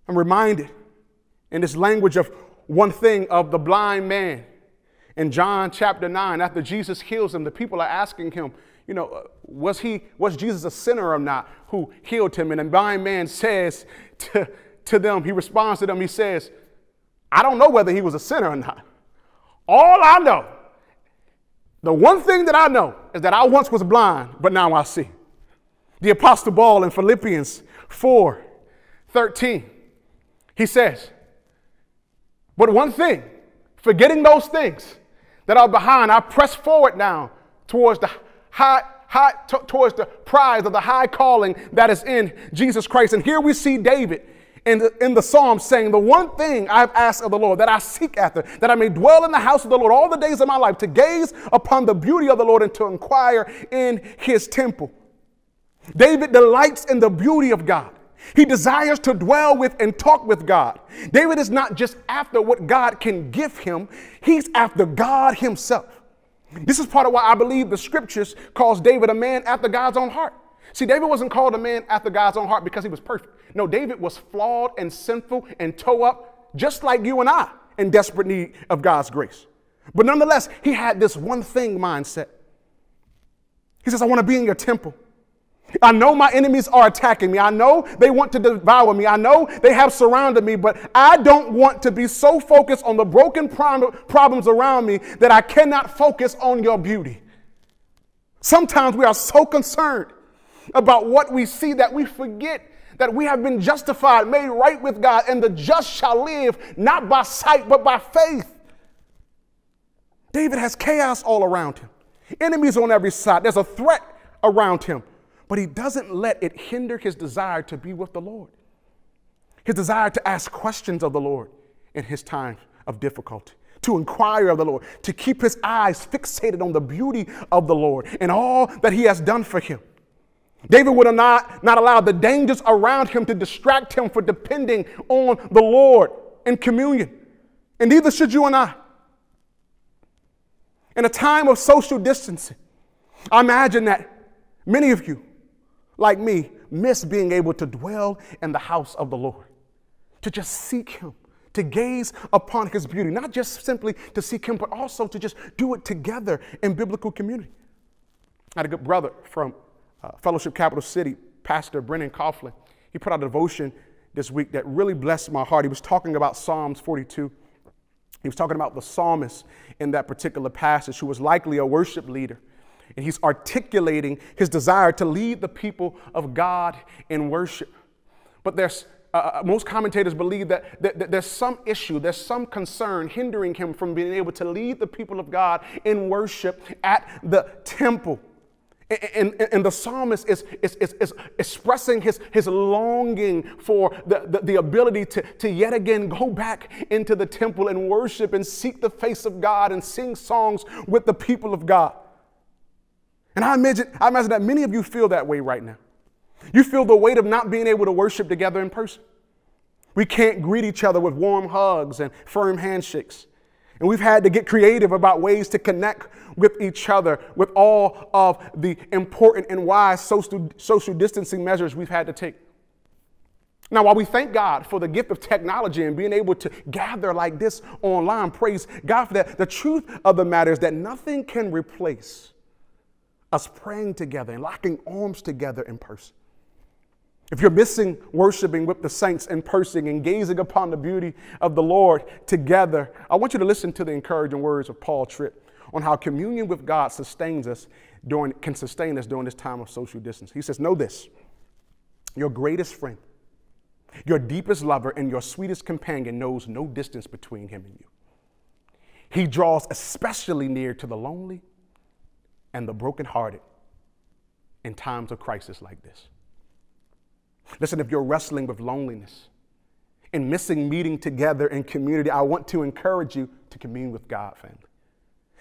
I'm reminded in this language of one thing of the blind man in John chapter 9. After Jesus heals him, the people are asking him, you know, was Jesus a sinner or not who healed him? And the blind man says to them, he responds to them, he says, "I don't know whether he was a sinner or not. All I know, the one thing that I know, is that I once was blind, but now I see." The Apostle Paul in Philippians 4:13, he says, "But one thing, forgetting those things that are behind, I press forward now towards the towards the prize of the high calling that is in Jesus Christ." And here we see David in the Psalms saying, "The one thing I've asked of the Lord, that I seek after, that I may dwell in the house of the Lord all the days of my life, to gaze upon the beauty of the Lord and to inquire in his temple." David delights in the beauty of God. He desires to dwell with and talk with God. David is not just after what God can give him. He's after God himself. This is part of why I believe the scriptures calls David a man after God's own heart. See, David wasn't called a man after God's own heart because he was perfect. No, David was flawed and sinful and toe up, just like you and I, in desperate need of God's grace. But nonetheless, he had this one thing mindset. He says, "I want to be in your temple. I know my enemies are attacking me. I know they want to devour me. I know they have surrounded me, but I don't want to be so focused on the broken problems around me that I cannot focus on your beauty." Sometimes we are so concerned about what we see that we forget that we have been justified, made right with God, and the just shall live not by sight, but by faith. David has chaos all around him, enemies on every side. There's a threat around him. But he doesn't let it hinder his desire to be with the Lord, his desire to ask questions of the Lord in his time of difficulty, to inquire of the Lord, to keep his eyes fixated on the beauty of the Lord and all that he has done for him. David would not allow the dangers around him to distract him from depending on the Lord in communion. And neither should you and I. In a time of social distancing, I imagine that many of you, like me, miss being able to dwell in the house of the Lord, to just seek him, to gaze upon his beauty, not just simply to seek him, but also to just do it together in biblical community. I had a good brother from Fellowship Capital City, Pastor Brennan Coughlin. He put out a devotion this week that really blessed my heart. He was talking about Psalms 42. He was talking about the psalmist in that particular passage, who was likely a worship leader. And he's articulating his desire to lead the people of God in worship. But there's most commentators believe that there's some issue, there's some concern hindering him from being able to lead the people of God in worship at the temple. And the psalmist is expressing his longing for the ability to yet again go back into the temple and worship and seek the face of God and sing songs with the people of God. And I imagine that many of you feel that way right now. You feel the weight of not being able to worship together in person. We can't greet each other with warm hugs and firm handshakes. And we've had to get creative about ways to connect with each other, with all of the important and wise social distancing measures we've had to take. Now, while we thank God for the gift of technology and being able to gather like this online, praise God for that, the truth of the matter is that nothing can replace us praying together and locking arms together in person. If you're missing worshiping with the saints in person and gazing upon the beauty of the Lord together, I want you to listen to the encouraging words of Paul Tripp on how communion with God can sustain us during this time of social distance. He says, "Know this, your greatest friend, your deepest lover, and your sweetest companion knows no distance between him and you. He draws especially near to the lonely and the brokenhearted in times of crisis like this." Listen, if you're wrestling with loneliness and missing meeting together in community, I want to encourage you to commune with God, family.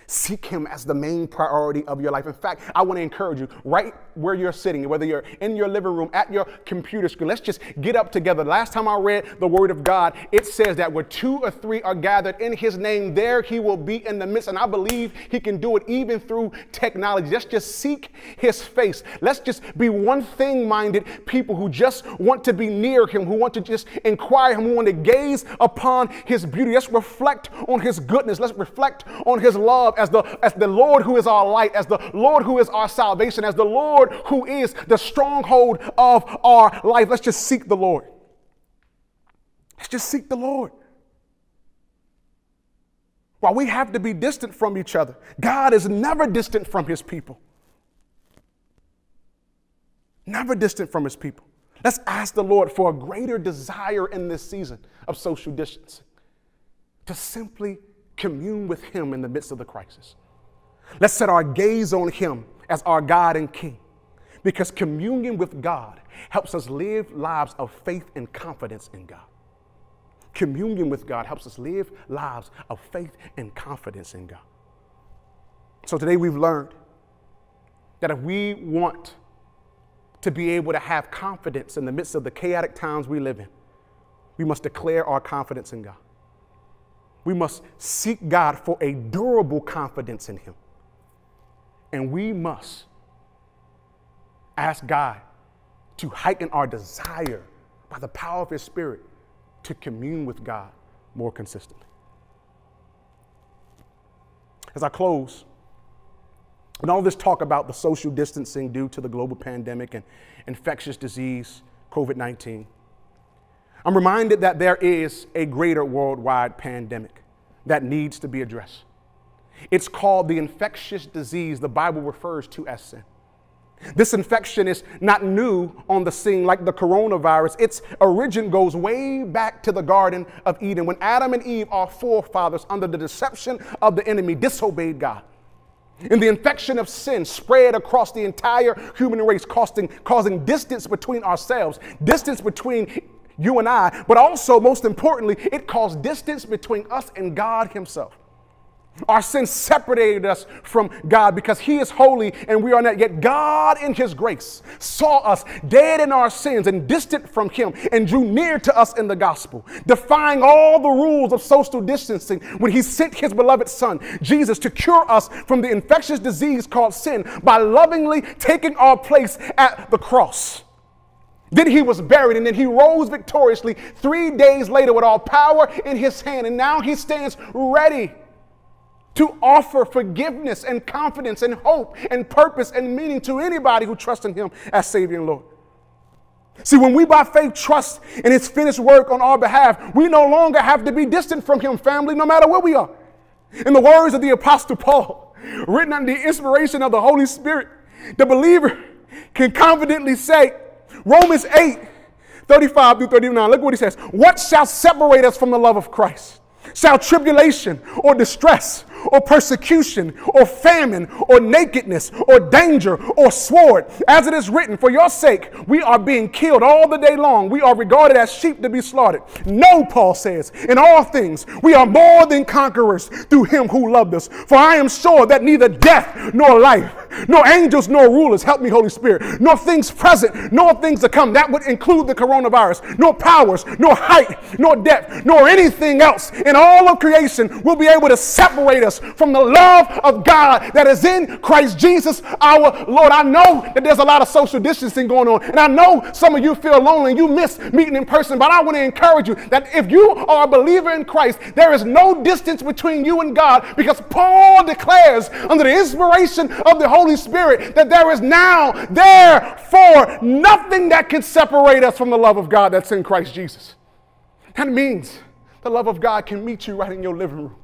Seek him as the main priority of your life. In fact, I want to encourage you right where you're sitting, whether you're in your living room, at your computer screen, let's just get up together. Last time I read the word of God, it says that where 2 or 3 are gathered in his name, there he will be in the midst. And I believe he can do it even through technology. Let's just seek his face. Let's just be one thing minded people who just want to be near him, who want to just inquire him, who want to gaze upon his beauty. Let's reflect on his goodness. Let's reflect on his love. As the Lord who is our light, as the Lord who is our salvation, as the Lord who is the stronghold of our life. Let's just seek the Lord. Let's just seek the Lord. While we have to be distant from each other, God is never distant from his people. Never distant from his people. Let's ask the Lord for a greater desire in this season of social distancing to simply commune with him in the midst of the crisis. Let's set our gaze on him as our God and King, because communion with God helps us live lives of faith and confidence in God. Communion with God helps us live lives of faith and confidence in God. So today we've learned that if we want to be able to have confidence in the midst of the chaotic times we live in, we must declare our confidence in God. We must seek God for a durable confidence in him. And we must ask God to heighten our desire by the power of his Spirit to commune with God more consistently. As I close, with all this talk about the social distancing due to the global pandemic and infectious disease, COVID-19, I'm reminded that there is a greater worldwide pandemic that needs to be addressed. It's called the infectious disease the Bible refers to as sin. This infection is not new on the scene like the coronavirus. Its origin goes way back to the Garden of Eden, when Adam and Eve, our forefathers, under the deception of the enemy, disobeyed God. And the infection of sin spread across the entire human race, causing distance between ourselves, distance between you and I, but also, most importantly, it caused distance between us and God himself. Our sin separated us from God because he is holy and we are not. Yet God in his grace saw us dead in our sins and distant from him and drew near to us in the gospel, defying all the rules of social distancing when he sent his beloved son, Jesus, to cure us from the infectious disease called sin by lovingly taking our place at the cross. Then he was buried, and then he rose victoriously 3 days later with all power in his hand. And now he stands ready to offer forgiveness and confidence and hope and purpose and meaning to anybody who trusts in him as Savior and Lord. See, when we by faith trust in his finished work on our behalf, we no longer have to be distant from him, family, no matter where we are. In the words of the Apostle Paul, written under the inspiration of the Holy Spirit, the believer can confidently say, Romans 8:35-39, look what he says. What shall separate us from the love of Christ? Shall tribulation or distress or persecution or famine or nakedness or danger or sword? As it is written, for your sake we are being killed all the day long. We are regarded as sheep to be slaughtered. No, Paul says, in all things we are more than conquerors through him who loved us. For I am sure that neither death nor life, nor angels nor rulers, help me Holy Spirit, nor things present nor things to come, that would include the coronavirus, nor powers, nor height, nor depth, nor anything else in all of creation will be able to separate us from the love of God that is in Christ Jesus our Lord. I know that there's a lot of social distancing going on, and I know some of you feel lonely and you miss meeting in person, but I want to encourage you that if you are a believer in Christ, there is no distance between you and God, because Paul declares under the inspiration of the Holy Spirit that there is now therefore nothing that can separate us from the love of God that's in Christ Jesus. That means the love of God can meet you right in your living room.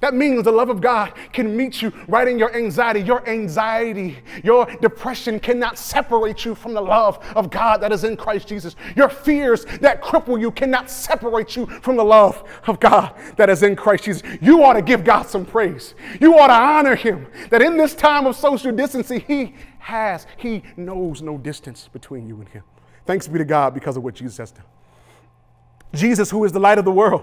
That means the love of God can meet you right in your anxiety. Your anxiety, your depression cannot separate you from the love of God that is in Christ Jesus. Your fears that cripple you cannot separate you from the love of God that is in Christ Jesus. You ought to give God some praise. You ought to honor him that in this time of social distancing, he knows no distance between you and him. Thanks be to God because of what Jesus has done. Jesus, who is the light of the world,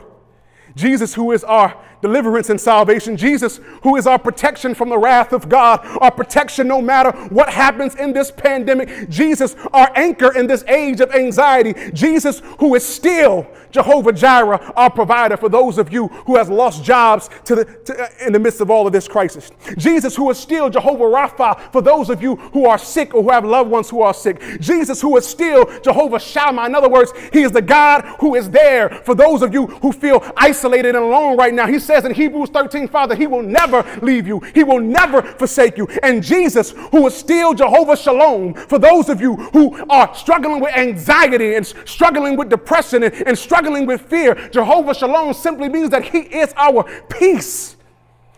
Jesus, who is our deliverance and salvation, Jesus, who is our protection from the wrath of God, our protection no matter what happens in this pandemic, Jesus, our anchor in this age of anxiety, Jesus, who is still Jehovah Jireh, our provider for those of you who has lost jobs in the midst of all of this crisis, Jesus, who is still Jehovah Rapha for those of you who are sick or who have loved ones who are sick, Jesus, who is still Jehovah Shammah. In other words, he is the God who is there for those of you who feel isolated and alone right now. He says in Hebrews 13, Father, he will never leave you. He will never forsake you. And Jesus, who is still Jehovah Shalom, for those of you who are struggling with anxiety and struggling with depression and struggling with fear, Jehovah Shalom simply means that he is our peace.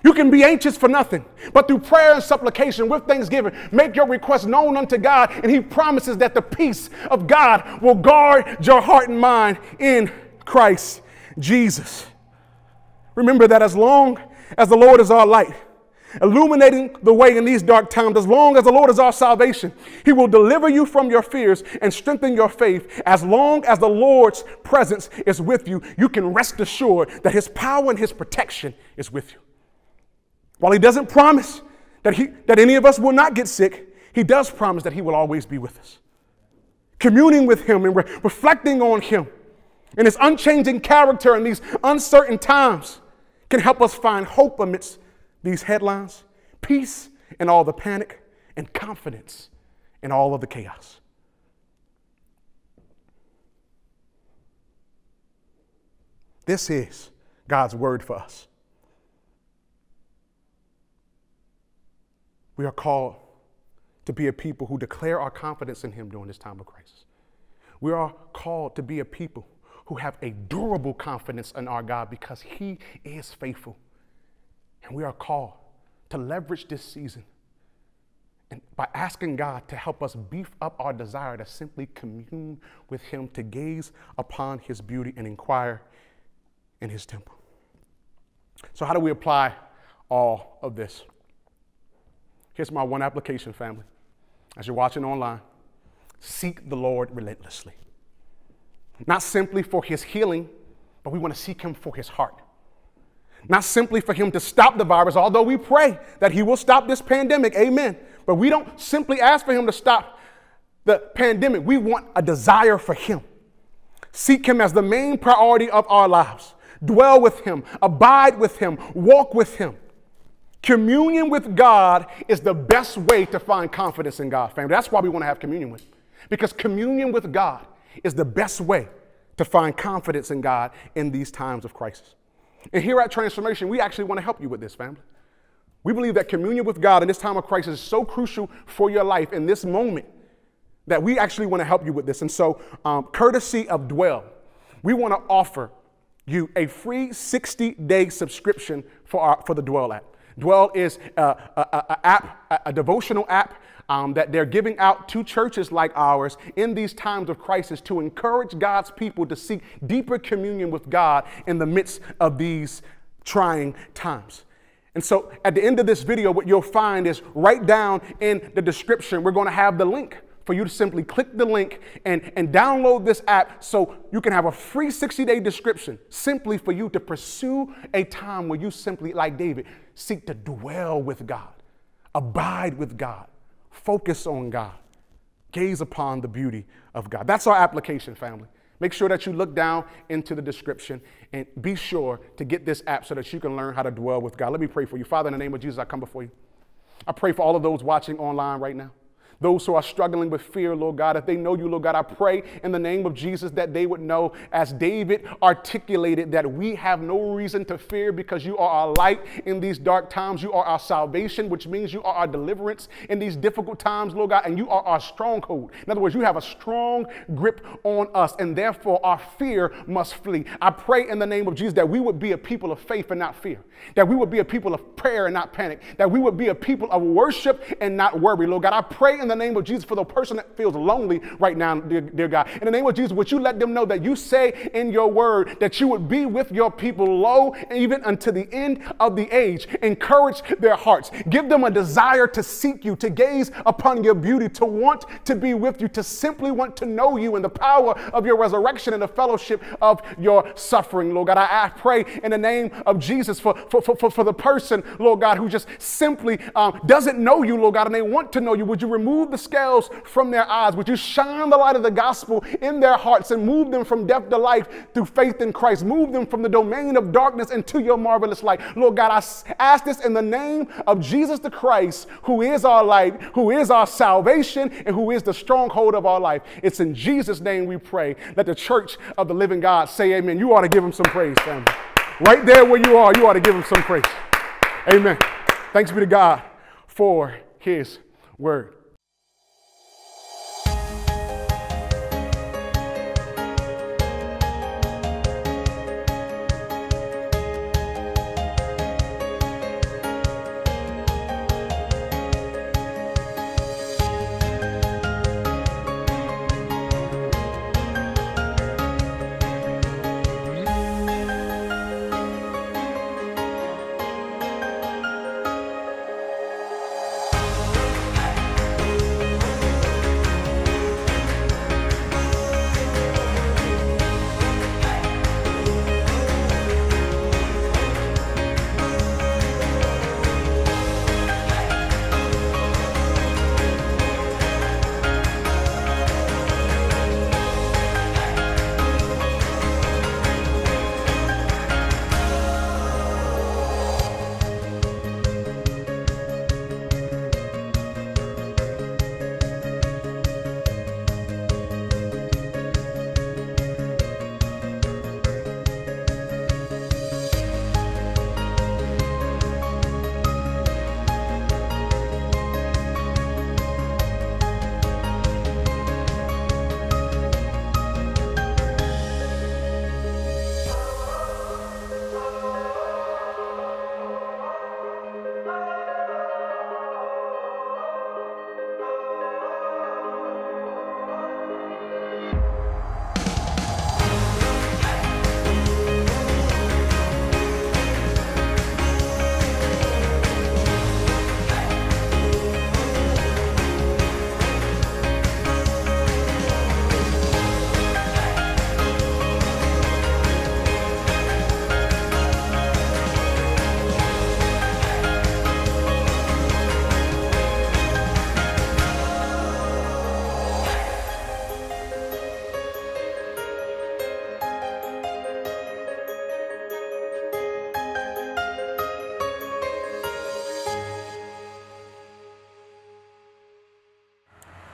You can be anxious for nothing, but through prayer and supplication with thanksgiving, make your request known unto God, and he promises that the peace of God will guard your heart and mind in Christ Jesus. Remember that as long as the Lord is our light, illuminating the way in these dark times, as long as the Lord is our salvation, he will deliver you from your fears and strengthen your faith. As long as the Lord's presence is with you, you can rest assured that his power and his protection is with you. While he doesn't promise that any of us will not get sick, he does promise that he will always be with us. Communing with him and reflecting on him and his unchanging character in these uncertain times can help us find hope amidst these headlines, peace in all the panic, and confidence in all of the chaos. This is God's word for us. We are called to be a people who declare our confidence in him during this time of crisis. We are called to be a people who have a durable confidence in our God because he is faithful. And we are called to leverage this season and by asking God to help us beef up our desire to simply commune with him, to gaze upon his beauty and inquire in his temple. So how do we apply all of this? Here's my one application, family. As you're watching online, seek the Lord relentlessly. Not simply for his healing, but we want to seek him for his heart. Not simply for him to stop the virus, although we pray that he will stop this pandemic, amen. But we don't simply ask for him to stop the pandemic. We want a desire for him. Seek him as the main priority of our lives. Dwell with him, abide with him, walk with him. Communion with God is the best way to find confidence in God, family. That's why we want to have communion with him. Because communion with God is the best way to find confidence in God in these times of crisis. And here at Transformation, we actually want to help you with this, family. We believe that communion with God in this time of crisis is so crucial for your life in this moment that we actually want to help you with this. And so, courtesy of Dwell, we want to offer you a free 60-day subscription for the Dwell app. Dwell is a devotional app that they're giving out to churches like ours in these times of crisis to encourage God's people to seek deeper communion with God in the midst of these trying times. And so at the end of this video, what you'll find is right down in the description, we're going to have the link for you to simply click the link and download this app so you can have a free 60-day description simply for you to pursue a time where you simply, like David, seek to dwell with God, abide with God, focus on God, gaze upon the beauty of God. That's our application, family. Make sure that you look down into the description and be sure to get this app so that you can learn how to dwell with God. Let me pray for you. Father, in the name of Jesus, I come before you. I pray for all of those watching online right now. Those who are struggling with fear, Lord God, if they know you, Lord God, I pray in the name of Jesus that they would know, as David articulated, that we have no reason to fear because you are our light in these dark times. You are our salvation, which means you are our deliverance in these difficult times, Lord God, and you are our stronghold. In other words, you have a strong grip on us, and therefore our fear must flee. I pray in the name of Jesus that we would be a people of faith and not fear, that we would be a people of prayer and not panic, that we would be a people of worship and not worry, Lord God. I pray in the name of Jesus for the person that feels lonely right now, dear God. In the name of Jesus, would you let them know that you say in your word that you would be with your people, lo, even unto the end of the age. Encourage their hearts. Give them a desire to seek you, to gaze upon your beauty, to want to be with you, to simply want to know you and the power of your resurrection and the fellowship of your suffering, Lord God. I pray in the name of Jesus for the person, Lord God, who just simply doesn't know you, Lord God, and they want to know you. Would you remove the scales from their eyes? Would you shine the light of the gospel in their hearts and move them from death to life through faith in Christ? Move them from the domain of darkness into your marvelous light. Lord God, I ask this in the name of Jesus the Christ, who is our light, who is our salvation, and who is the stronghold of our life. It's in Jesus' name we pray. Let the church of the living God say amen. You ought to give him some praise, family. Right there where you are, you ought to give him some praise. Amen. Thanks be to God for his word.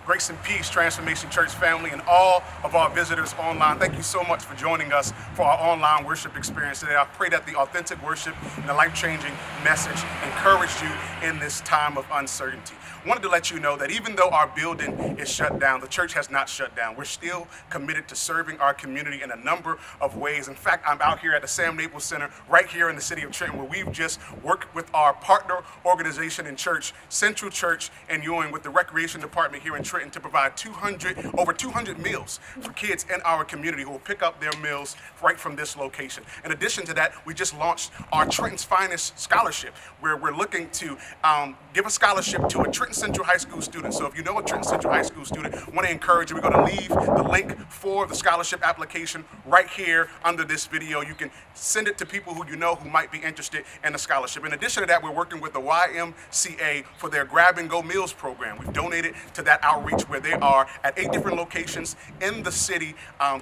Grace and peace, Transformation Church family, and all of our visitors online. Thank you so much for joining us for our online worship experience today. I pray that the authentic worship and the life-changing message encouraged you in this time of uncertainty. I wanted to let you know that even though our building is shut down, the church has not shut down. We're still committed to serving our community in a number of ways. In fact, I'm out here at the Sam Naples Center right here in the city of Trenton, where we've just worked with our partner organization in church, Central Church, and Ewing, with the recreation department here in Trenton, to provide over 200 meals for kids in our community who will pick up their meals right from this location. In addition to that, we just launched our Trenton's Finest Scholarship, where we're looking to give a scholarship to a Trenton Central High School student. So if you know a Trenton Central High School student, want to encourage you, we're going to leave the link for the scholarship application right here under this video. You can send it to people who you know who might be interested in the scholarship. In addition to that, we're working with the YMCA for their Grab and Go Meals program. We've donated to that outreach, where they are at 8 different locations in the city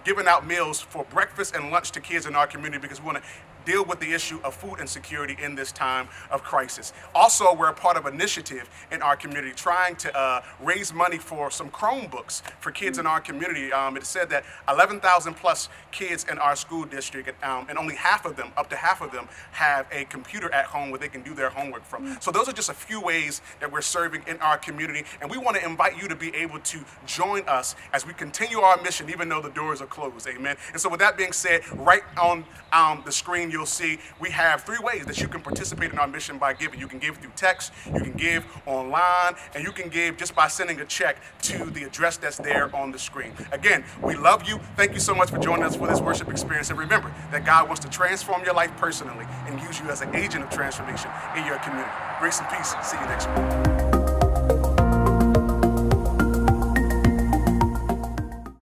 giving out meals for breakfast and lunch to kids in our community, because we want to deal with the issue of food insecurity in this time of crisis. Also, we're a part of an initiative in our community trying to raise money for some Chromebooks for kids in our community. It said that 11,000 plus kids in our school district, and only half of them, up to half of them, have a computer at home where they can do their homework from. So those are just a few ways that we're serving in our community, and we want to invite you to be able to join us as we continue our mission, even though the doors are closed. Amen. And so with that being said, right on the screen, you'll see we have 3 ways that you can participate in our mission by giving. You can give through text, you can give online, and you can give just by sending a check to the address that's there on the screen. Again, we love you. Thank you so much for joining us for this worship experience. And remember that God wants to transform your life personally and use you as an agent of transformation in your community. Grace and peace. See you next week.